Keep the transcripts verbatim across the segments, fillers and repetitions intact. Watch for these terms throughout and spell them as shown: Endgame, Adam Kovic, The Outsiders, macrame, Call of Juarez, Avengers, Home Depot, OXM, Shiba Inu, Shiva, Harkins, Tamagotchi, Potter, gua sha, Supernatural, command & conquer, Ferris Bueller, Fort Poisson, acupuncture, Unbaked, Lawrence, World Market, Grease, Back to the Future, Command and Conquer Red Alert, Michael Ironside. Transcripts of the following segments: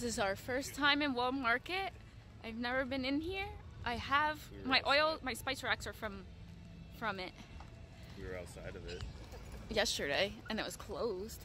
This is our first time in World Market. I've never been in here. I have we my outside. oil, my spice racks are from from it. We were outside of it yesterday and it was closed.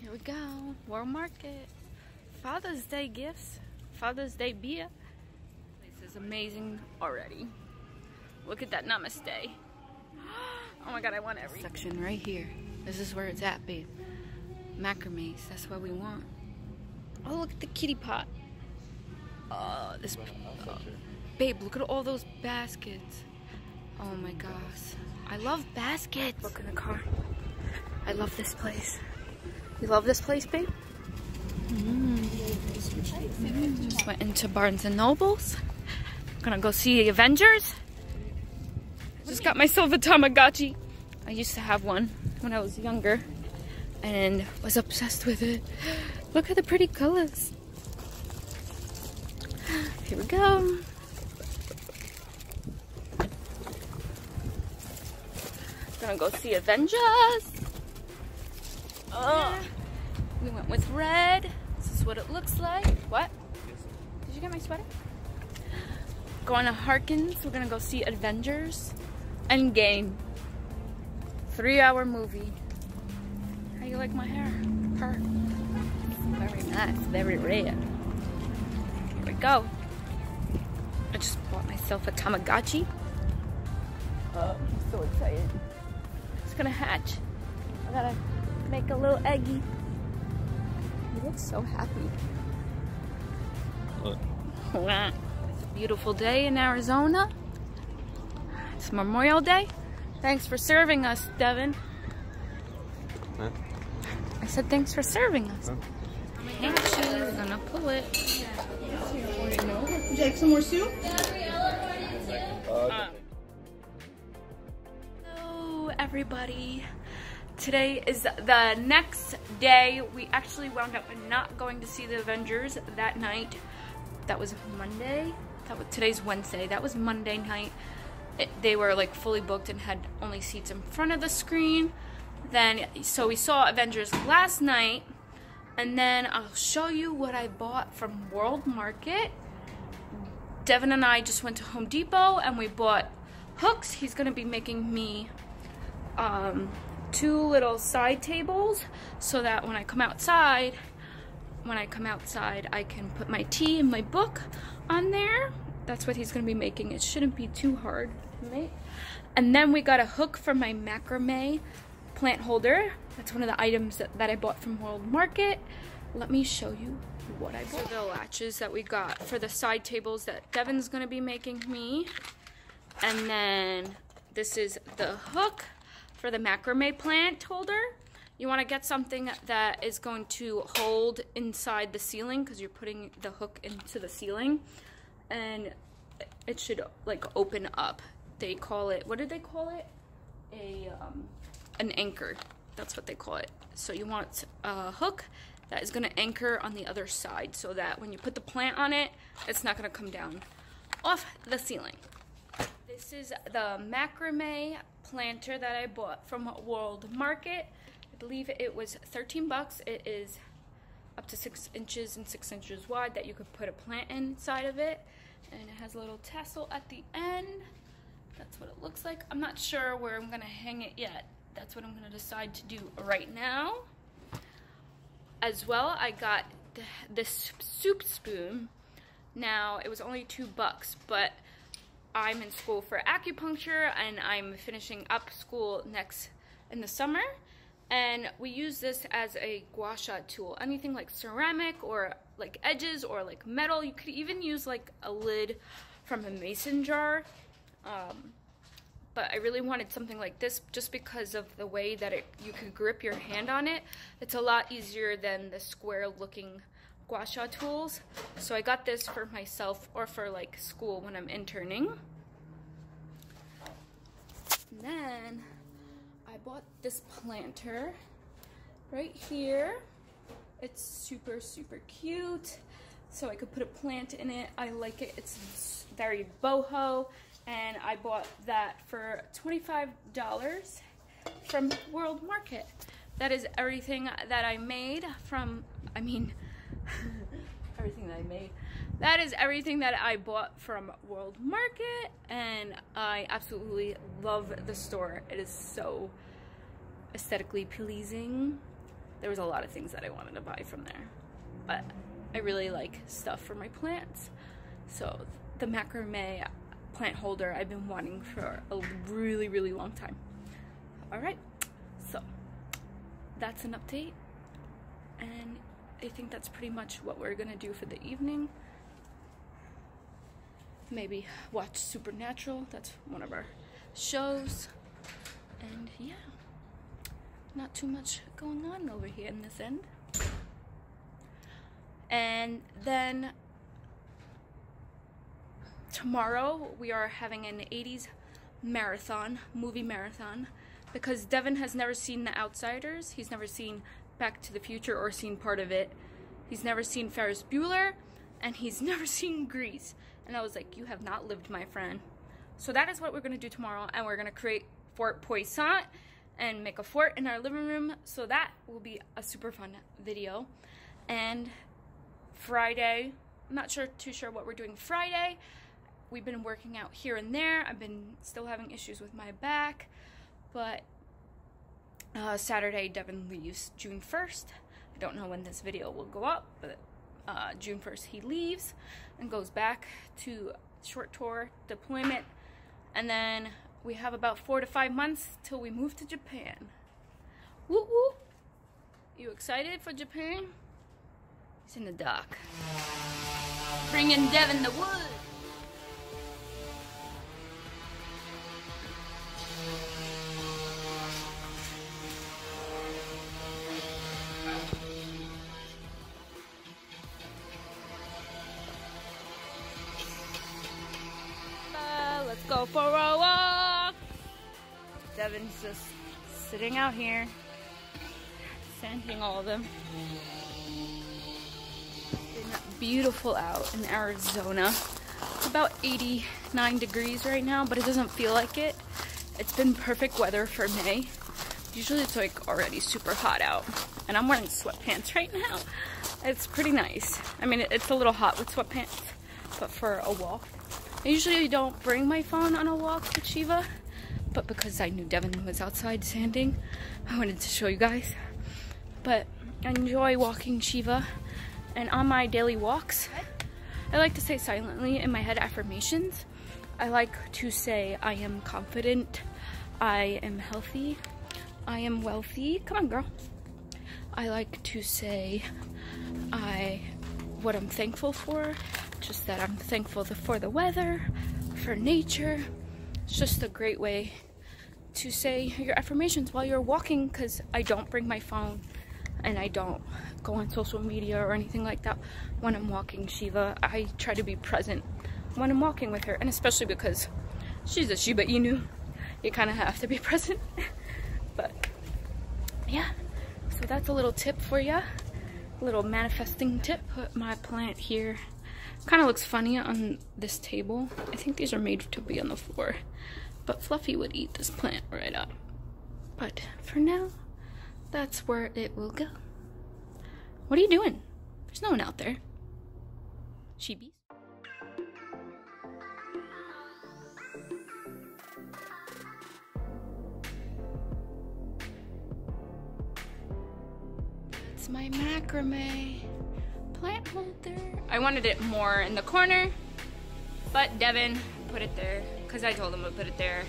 Here we go, World Market. Father's Day gifts, Father's Day beer. This is amazing already. Look at that namaste. Oh my God, I want every section right here. This is where it's at, babe. Macrame's, that's what we want. Oh, look at the kitty pot. Oh, this, oh. Babe, look at all those baskets. Oh my gosh, I love baskets. Look in the car. I love this place. You love this place, babe? Mm. Mm. Just went into Barnes and Nobles. Gonna go see the Avengers. Just got myself a Tamagotchi. I used to have one when I was younger and was obsessed with it. Look at the pretty colors. Here we go. Gonna go see Avengers. Oh, we went with red. This is what it looks like. What? Did you get my sweater? Going to Harkins. We're gonna go see Avengers. Endgame. Three-hour movie. How you like my hair? Her. Very nice. Very red. Here we go. I just bought myself a Tamagotchi. Oh, I'm so excited. It's gonna hatch. I gotta make a little eggy. He looks so happy. What? It's a beautiful day in Arizona. It's Memorial Day. Thanks for serving us, Devin. Huh? I said thanks for serving us. Huh? Actually, we're gonna pull it. Would you like some more soup? Uh, Hello, everybody. Today is the next day. We actually wound up not going to see the Avengers that night. That was Monday. That was, today's Wednesday. That was Monday night. It, they were like fully booked and had only seats in front of the screen. Then, so we saw Avengers last night. And then I'll show you what I bought from World Market. Devin and I just went to Home Depot and we bought hooks. He's gonna be making me um, two little side tables so that when I come outside, when I come outside, I can put my tea and my book on there. That's what he's gonna be making. It shouldn't be too hard to make. And then we got a hook for my macrame plant holder. That's one of the items that, that I bought from World Market. Let me show you what I bought. So the latches that we got for the side tables that Devin's gonna be making me. And then this is the hook for the macrame plant holder. You wanna get something that is going to hold inside the ceiling because you're putting the hook into the ceiling. And it should like open up. They call it, what did they call it? A, um, an anchor. That's what they call it. So you want a hook that is gonna anchor on the other side so that when you put the plant on it, it's not gonna come down off the ceiling. This is the macrame planter that I bought from World Market. I believe it was thirteen bucks. It is up to six inches and six inches wide that you could put a plant inside of it. And it has a little tassel at the end. That's what it looks like. I'm not sure where I'm gonna hang it yet. That's what I'm gonna decide to do right now. As well, I got the, this soup spoon. Now, it was only two bucks, but I'm in school for acupuncture and I'm finishing up school next in the summer. And we use this as a gua sha tool. Anything like ceramic or like edges or like metal. You could even use like a lid from a mason jar. Um, but I really wanted something like this just because of the way that it, you could grip your hand on it. It's a lot easier than the square looking gua sha tools. So I got this for myself or for like school when I'm interning. And then I bought this planter right here. It's super, super cute. So I could put a plant in it. I like it. It's very boho. And I bought that for twenty-five dollars from World Market. That is everything that I made from, I mean, everything that I made. That is everything that I bought from World Market, and I absolutely love the store. It is so aesthetically pleasing. There was a lot of things that I wanted to buy from there, but I really like stuff for my plants. So the macrame plant holder I've been wanting for a really, really long time. All right, so that's an update, and I think that's pretty much what we're gonna do for the evening. Maybe watch Supernatural, that's one of our shows, and yeah, not too much going on over here in this end. And then tomorrow we are having an eighties marathon, movie marathon, because Devin has never seen The Outsiders, he's never seen Back to the Future or seen part of it, he's never seen Ferris Bueller, and he's never seen Grease. And I was like, you have not lived, my friend. So that is what we're gonna do tomorrow, and we're gonna create Fort Poisson and make a fort in our living room, so that will be a super fun video. And Friday, I'm not sure too sure what we're doing Friday. We've been working out here and there. I've been still having issues with my back, but uh, Saturday Devin leaves June first. I don't know when this video will go up, but uh, June first he leaves and goes back to short tour deployment, and then we have about four to five months till we move to Japan. Woo woo! You excited for Japan? He's in the dock, bringing Devin the wood. Go for a walk. Devin's just sitting out here, sanding all of them. It's beautiful out in Arizona. It's about eighty-nine degrees right now, but it doesn't feel like it. It's been perfect weather for May. Usually it's like already super hot out, and I'm wearing sweatpants right now. It's pretty nice. I mean, it's a little hot with sweatpants, but for a walk. I usually don't bring my phone on a walk with Shiva, but because I knew Devin was outside sanding, I wanted to show you guys. But I enjoy walking Shiva, and on my daily walks, I like to say silently in my head affirmations. I like to say, I am confident, I am healthy, I am wealthy. Come on, girl. I like to say I what I'm thankful for. Just that I'm thankful for the weather, for nature. It's just a great way to say your affirmations while you're walking, because I don't bring my phone and I don't go on social media or anything like that when I'm walking Shiva. I try to be present when I'm walking with her, and especially because she's a Shiba Inu, you kind of have to be present. But yeah, so that's a little tip for you, a little manifesting tip. Put my plant here. Kind of looks funny on this table. I think these are made to be on the floor, but Fluffy would eat this plant right up. But for now, that's where it will go. What are you doing? There's no one out there. Shibis. It's my macrame plant holder. I wanted it more in the corner, but Devin put it there because I told him to put it there.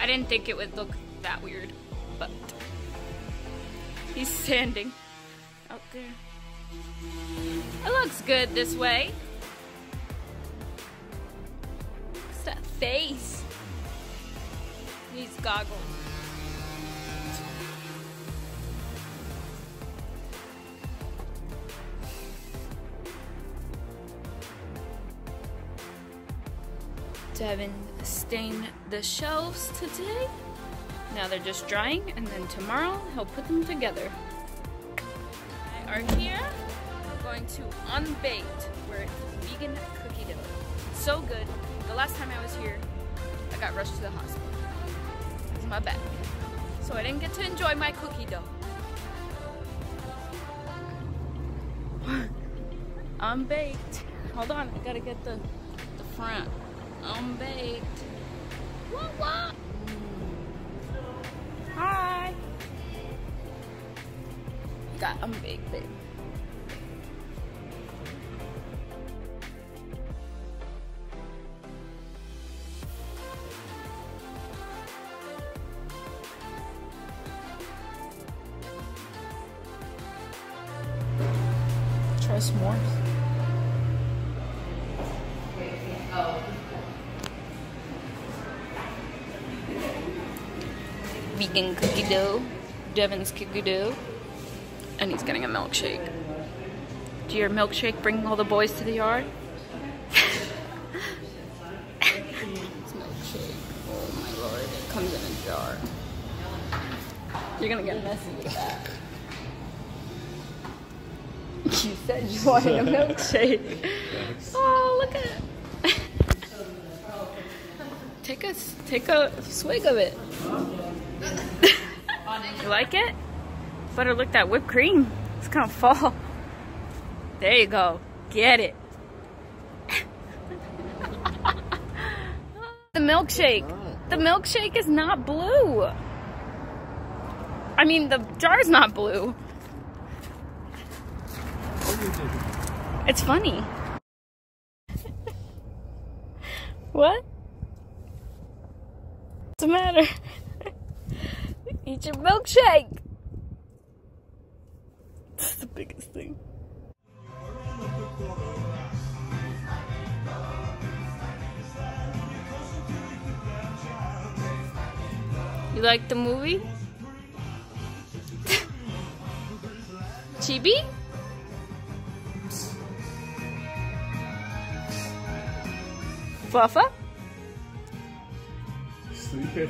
I didn't think it would look that weird, but he's standing out there. It looks good this way. What's that face? He's goggled. Devin stained the shelves today. Now they're just drying, and then tomorrow he'll put them together. We are here. We're going to Unbaked, where it's vegan cookie dough. So good. The last time I was here, I got rushed to the hospital. It was my back. So I didn't get to enjoy my cookie dough. Unbaked. Hold on, I gotta get the, the front. Unbaked. Whoa, whoa. Hi. Got Unbaked, babe. Try s'mores. Vegan cookie dough, Devin's cookie dough, and he's getting a milkshake. Do your milkshake bring all the boys to the yard? It's milkshake. Oh my lord, it comes in a jar. You're gonna get messy with that. You said you wanted a milkshake. Oh, look at it. Take a take a swig of it. You like it? Better look that whipped cream. It's gonna fall. There you go. Get it. The milkshake. The milkshake is not blue. I mean, the jar's not blue. It's funny. What? What's the matter? Eat your milkshake! It's the biggest thing. You like the movie? Chibi? Fluffa? Sleeping.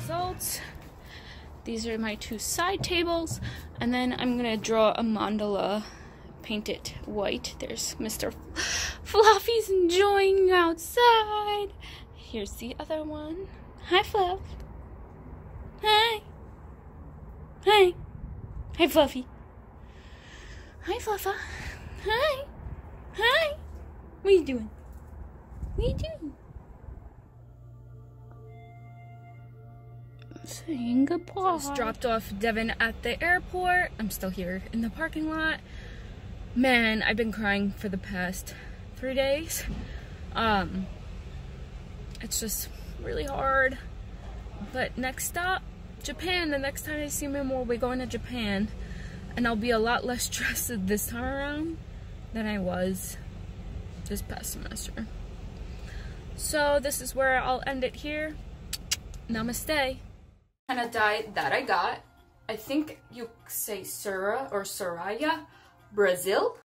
Results. These are my two side tables, and then I'm gonna draw a mandala, paint it white. There's Mister Fluffy's enjoying outside. Here's the other one. Hi, Fluff. Hi. Hi. Hi, Fluffy. Hi, Fluffa. Hi. Hi. What are you doing? What are you doing? Saying goodbye. Just dropped off Devin at the airport. I'm still here in the parking lot. Man, I've been crying for the past three days. Um, it's just really hard. But next stop, Japan. The next time I see my mom, we're going to Japan, and I'll be a lot less stressed this time around than I was this past semester. So this is where I'll end it here. Namaste. Kind of dye that I got. I think you say Sura or Soraya, Brazil.